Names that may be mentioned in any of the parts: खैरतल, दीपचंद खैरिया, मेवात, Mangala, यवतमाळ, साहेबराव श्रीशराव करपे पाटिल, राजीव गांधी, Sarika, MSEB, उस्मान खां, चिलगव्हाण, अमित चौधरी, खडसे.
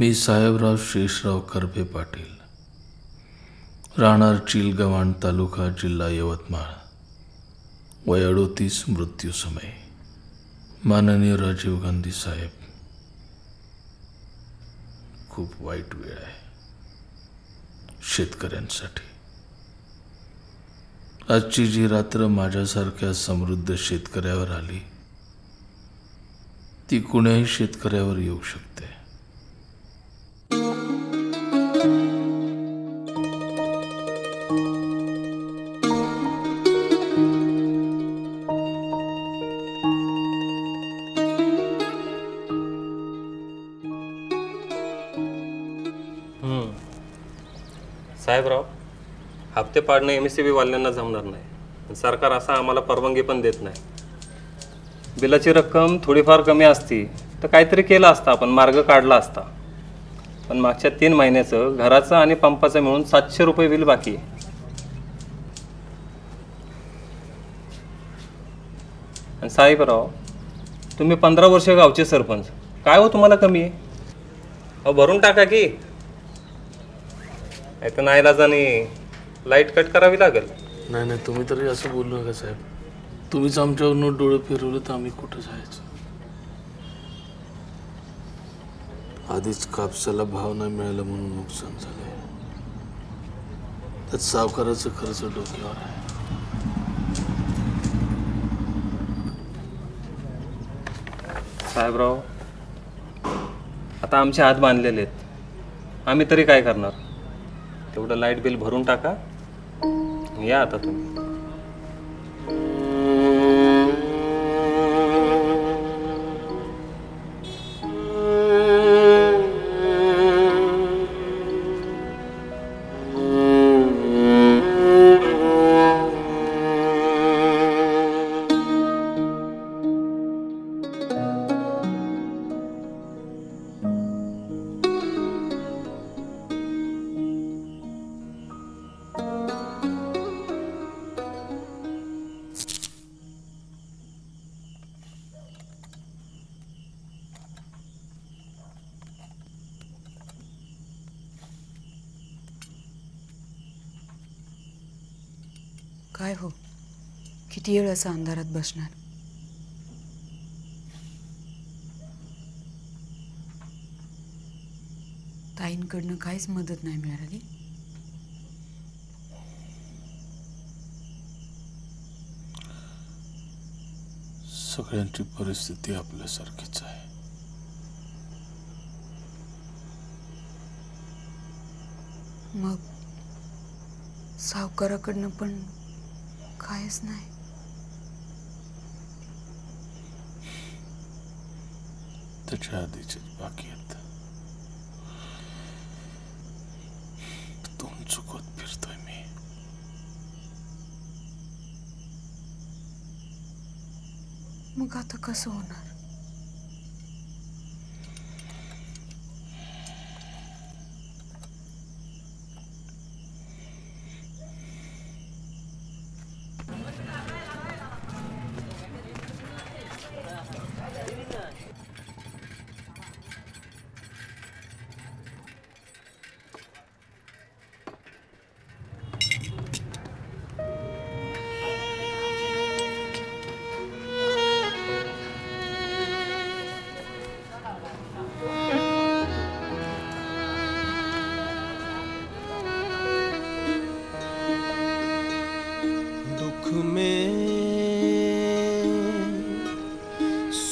मी साहेबराव श्रीशराव करपे पाटिल, राहणार चिलगव्हाण तालुका, जिल्हा यवतमाळ, वय 38, मृत्यू समय माननीय राजीव गांधी साहेब। खूप वाईट वेळ आहे शेतकऱ्यांसाठी। आजची जी रात्र माझ्यासारख्या समृद्ध शेतकऱ्यावर आली ती कुणाही शेतकऱ्यावर येऊ शकते। साहेबराव, हप्ते पाडणं MSEB वाल्यांना जमणार नाही। सरकार असा आम्हाला परवानगी पण देत नाही। बिलाची रक्कम थोडीफार कमी असती तर काहीतरी केलं असतं आपण, मार्ग काढला असता। पण मागच्या 3 महिन्याचं घराचं आणि पंपाचं मिळून 700 रुपये बिल बाकी। आणि साहेबराव, तुम्ही 15 वर्ष गावचे सरपंच, काय हो तुम्हाला कमी आहे? अहो भरून टाका की, आता नाईलाजाने लाईट कट करावी लागेल। नाही नाही, तुम्ही तरी असं बोलू नका साहेब। तुम्हीच आमच्यावर डोळे फिरवलं तर आम्ही कुठं जायचं? आधीच कापसाला भाव नाही मिळाला म्हणून नुकसान झालं, त्यात सावकाराचं खर्च डोक्यावर आहे। साहेबराव, आता आमचे हात बांधलेले आहेत, आम्ही तरी काय करणार? तेवढं लाईट बिल भरून टाका, या आता तुम्ही। काय हो, किती वेळ असं अंधारात बसणार? ताईंकडनं काहीच मदत नाही मिळाली? सगळ्यांची परिस्थिती आपल्यासारखीच आहे। मग सावकाराकडनं पण कायच नाही? त्याच्या आधीचे बाकी आहेत, तोंड चुकवत फिरतोय मी। मग आता कसं होणार?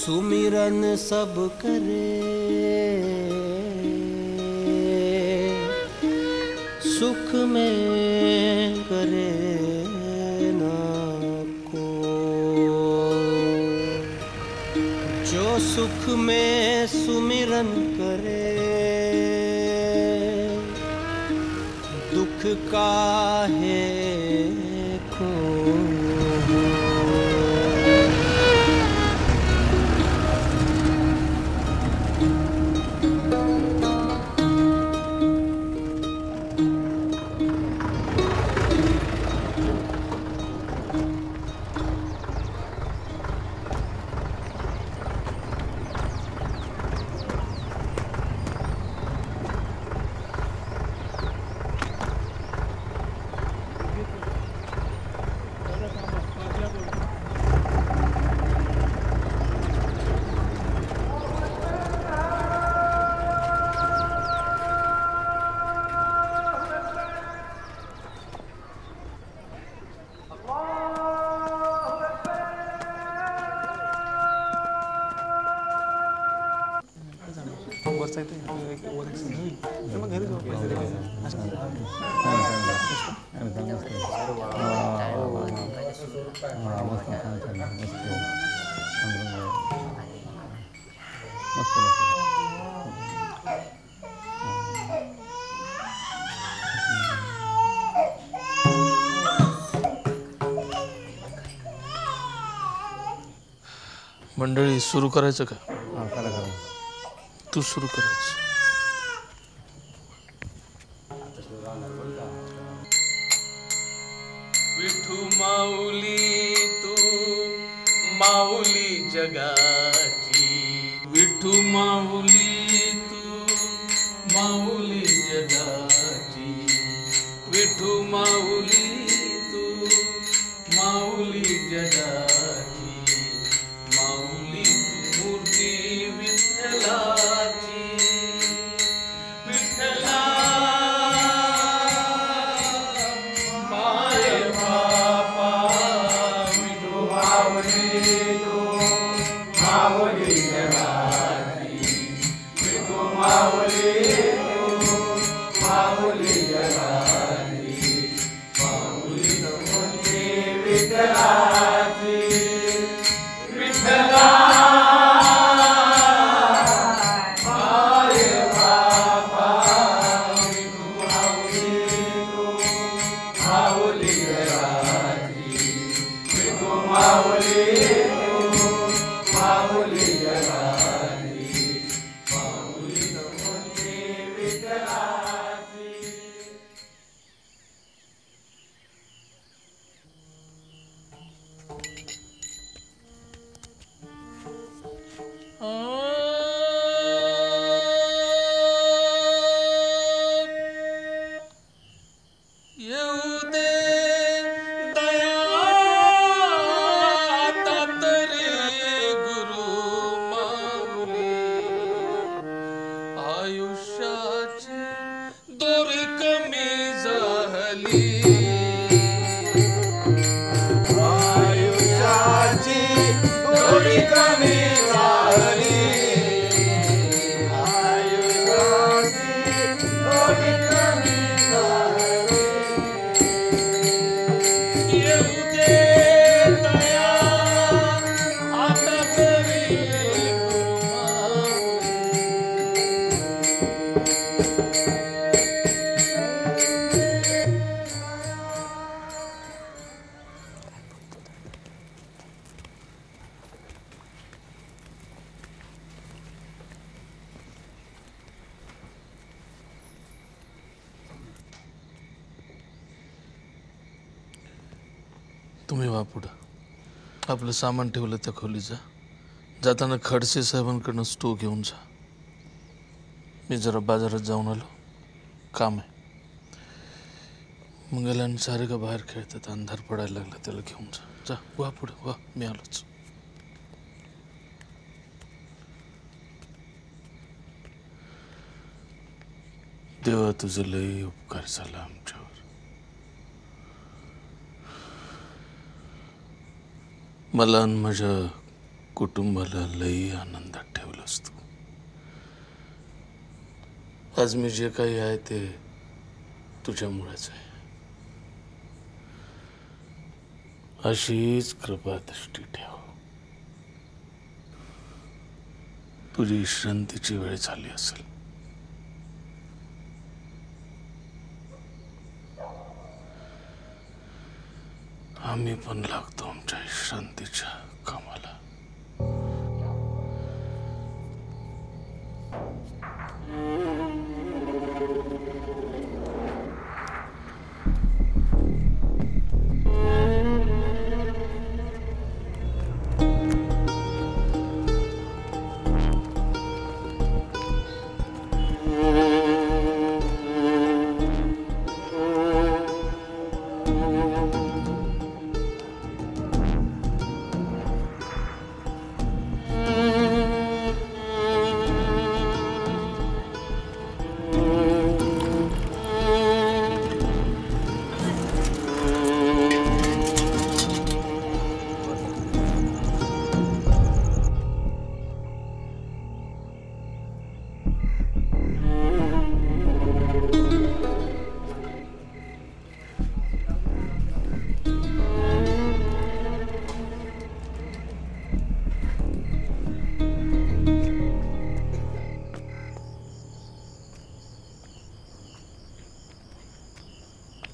सुमिरन सब करे, सुख में करे ना को, जो सुख में सुमिरन करे दुख का है। जायचं आहे ते ओव्हर एक्सेस होईल तर मग घरी जाऊ पैसे देतील मंडळी सुरू करायचं का? तू सुरू करायचं विठू माऊली तू माऊली जगाची विठू माऊली तू माऊली जगाची विठू माऊली तू माऊली जगाची आपलं सामान ठेवलं त्या खोली जा जाताना खडसे साहेबांकडून स्टो घेऊन जा मी जरा बाजारात जाऊन आलो काम आहे मंगलान सारे का बाहेर खेळतात अंधार पडायला लागला त्याला घेऊन जा जा वा पुढे वा मी आलोच देवा तुझं लय उपकार झाला आमच्या मला माझ्या कुटुंबाला लई आनंदात ठेवलंस तू आज मी जे काही आहे ते तुझ्यामुळेच आहे अशीच कृपा दृष्टी ठेव तुझी विश्रांतीची वेळ झाली असेल आम्ही पण लागतो आमच्या शांतीच्या कामाला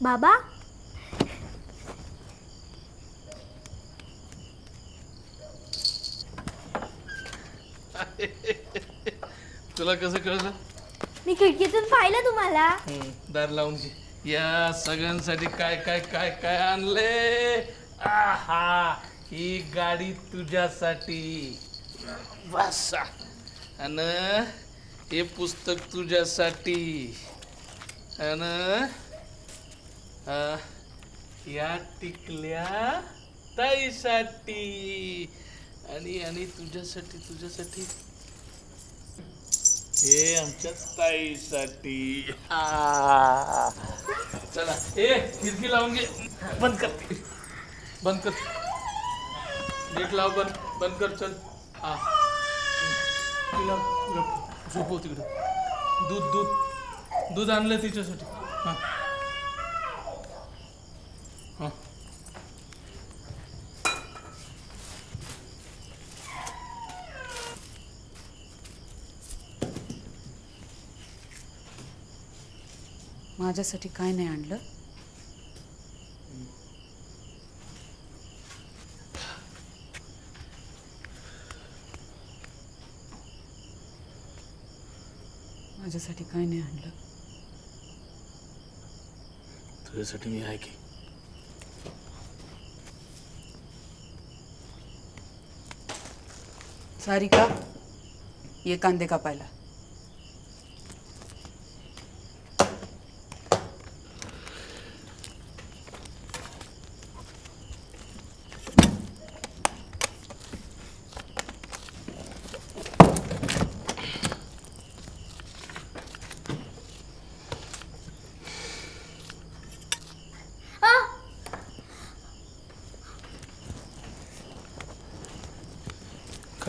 बाबा तुला कसं कळलं? मी खिडकीतून पाहिलं तुम्हाला। दार लावून या सगळ्यांसाठी काय काय काय काय आणले। आहा, ही गाडी तुझ्यासाठी, बस। अन हे पुस्तक तुझ्यासाठी, अन या टिकल्या ताईसाठी, आणि आणि तुझ्यासाठी तुझ्यासाठी हे आमच्या ताईसाठी। चला ए खिडकी लावून घे, बंद करते, बंद कर, गेट लाव, बंद बंद कर, चल। हा तिला झोपव तिकडे, दूध दूध दूध आणलं तिच्यासाठी। हां हां माझ्यासाठी काय नाही आणलं। माझ्यासाठी काय नाही आणलं। तुझ्यासाठी मी आहे की। सारिका, ये कांदे कापायला।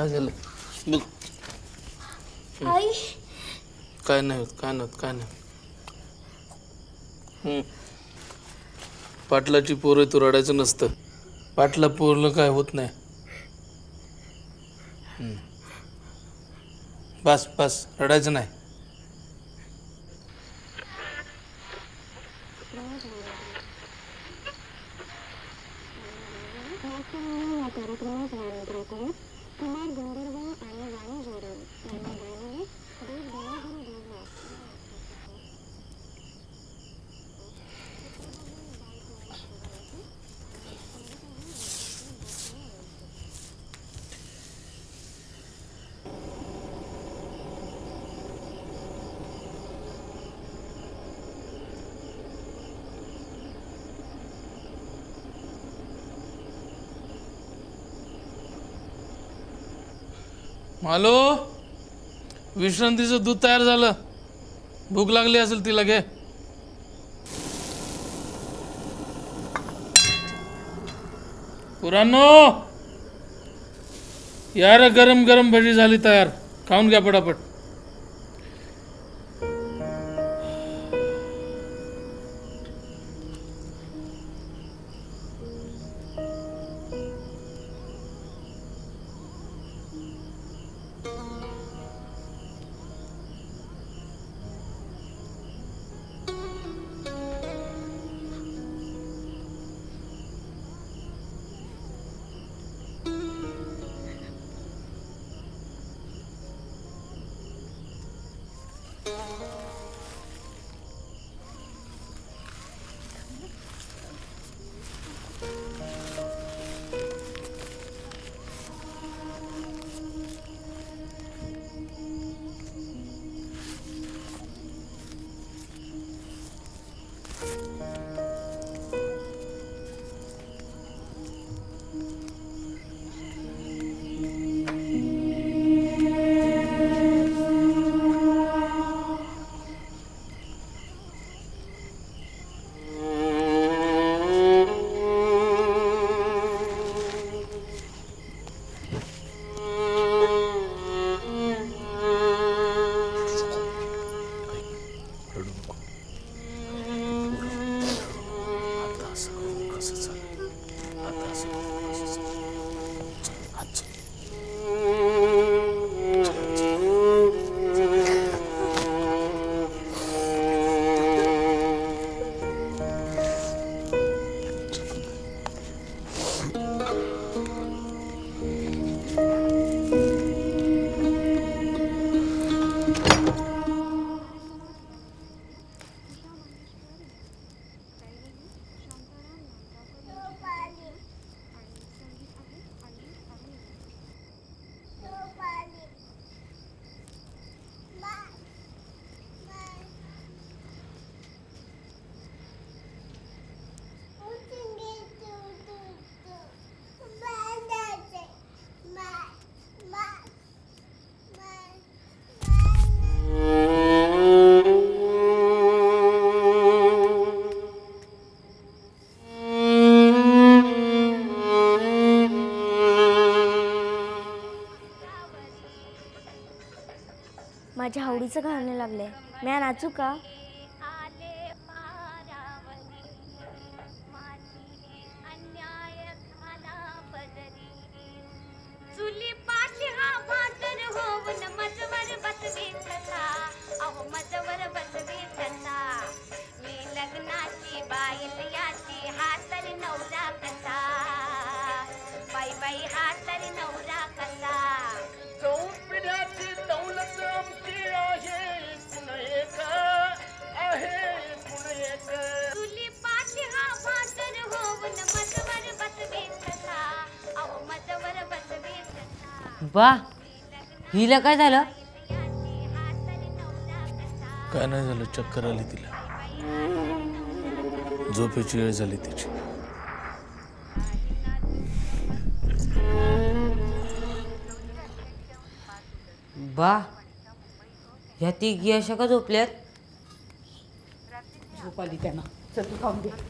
आई काय नाही, काय नाही, काय नाही। पाटलाची पोरं तू रडायचं नसतं, पाटला पोरलं काय होत नाही। बस बस रडायचं नाही। मालो, विश्रांतीचं दूध तयार झालं, भूक लागली असेल तिला, घे। पुरांनो, यार गरम गरम भजी झाली तयार, खाऊन घ्या पटापट। माझ्या आवडीचं गाणं लागले, मी नाचू का? वाह, हिला काय झालं? काय नाही झालं, चक्कर आली तिला, झोपेची वेळ झाली तिची। बा, या तिघी अशा का झोपल्यात? झोप आली त्यांना, चल तू खाऊन दे।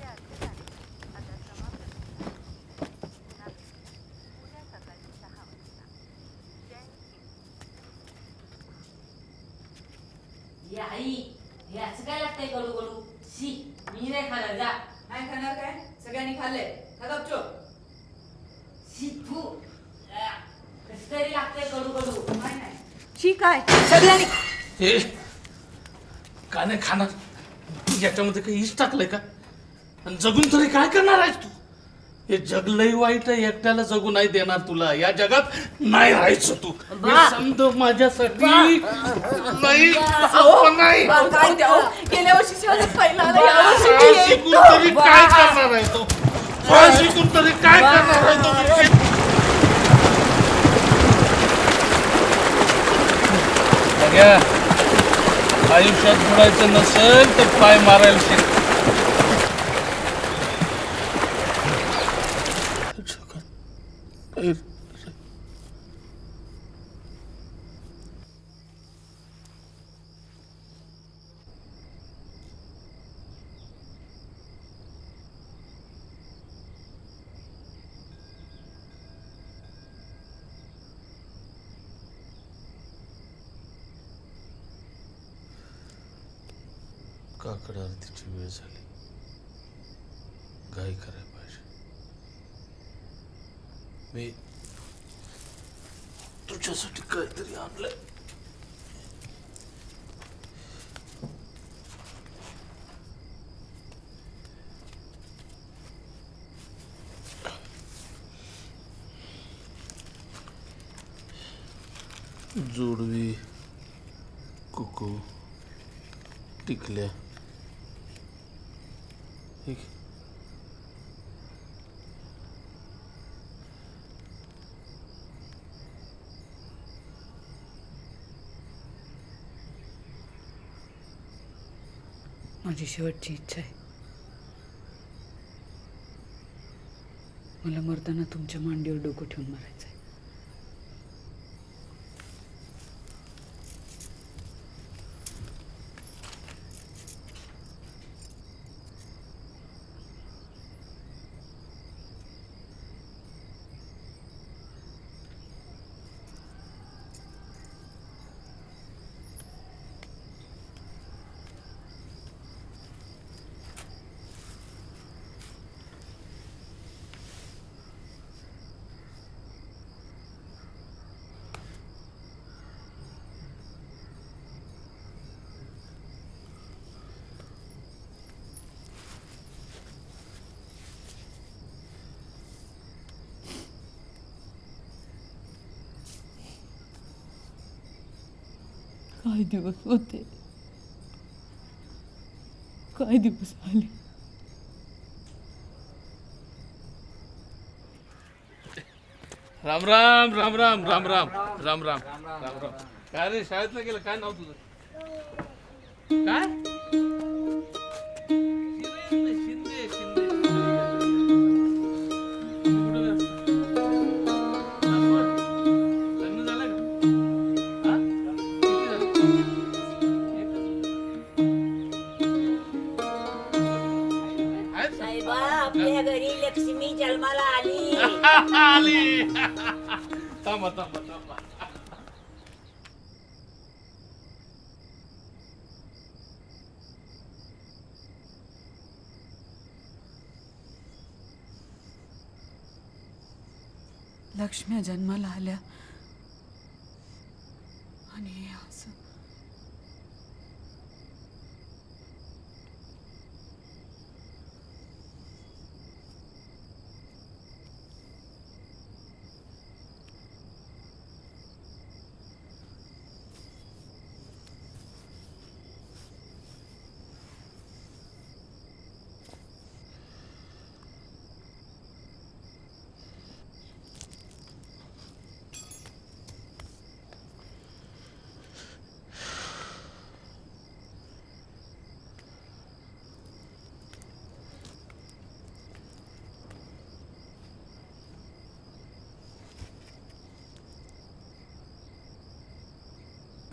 काने खाना ईस्ट टाकलंय का? जगून तरी काय करणार आहेस तू? हे जग लई वाईट आहे, एकट्याला जगू नाही देणार तुला, या जगात नाही राहायचं तू। समज माझ्यासाठी नाही, नाही गेल्या वर्षी शिकून तरी काय करणार आहे तो? शिकून तरी काय करणार आहे तो? आयुष्यात बुडायचं नसेल तर पाय मारायला शिक। काकड आरतीची वेळ झाली, घाई करायला पाहिजे। मी तुझ्यासाठी काहीतरी आणलंय, जोडवी, कुकू, टिकल्या, माझी शेवटची इच्छा आहे, मला मरताना तुमच्या मांडीवर डोकं ठेवून मारायचं आहे। काही दिवस होते, काही दिवस आले। राम राम राम राम राम राम राम राम राम राम। काय रे, शाळेत गेलं? काय नाव तुझं? काय शिंदे? शिंदे लक्ष्मी जन्माला आल्या आणि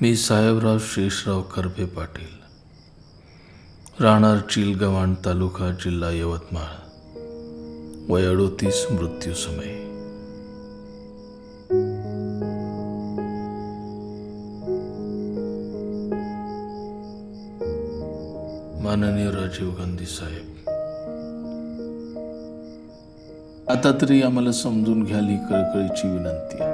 मी साहेबराव श्रीशराव करपे पाटिल, राहणार चिलगव्हाण तालुका, जिल्हा यवतमाळ, वय 38, मृत्यु समय. माननीय राजीव गांधी साहेब, आता तरी आम्हाला समजून घ्या ही कळकळीची विनंती आहे.